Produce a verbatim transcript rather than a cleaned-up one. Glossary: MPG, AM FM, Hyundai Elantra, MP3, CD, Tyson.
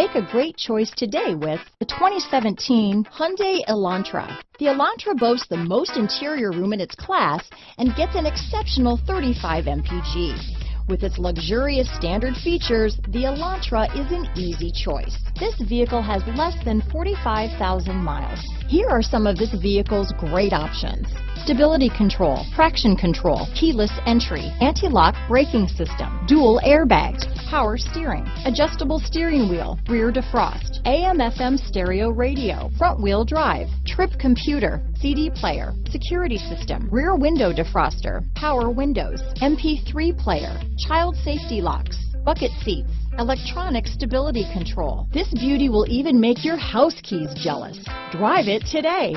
Make a great choice today with the twenty seventeen Hyundai Elantra. The Elantra boasts the most interior room in its class and gets an exceptional thirty-five M P G. With its luxurious standard features, the Elantra is an easy choice. This vehicle has less than forty-five thousand miles. Here are some of this vehicle's great options: stability control, traction control, keyless entry, anti-lock braking system, dual airbags, power steering, adjustable steering wheel, rear defrost, A M F M stereo radio, front wheel drive, trip computer, C D player, security system, rear window defroster, power windows, M P three player, child safety locks, bucket seats, electronic stability control. This beauty will even make your house keys jealous. Drive it today.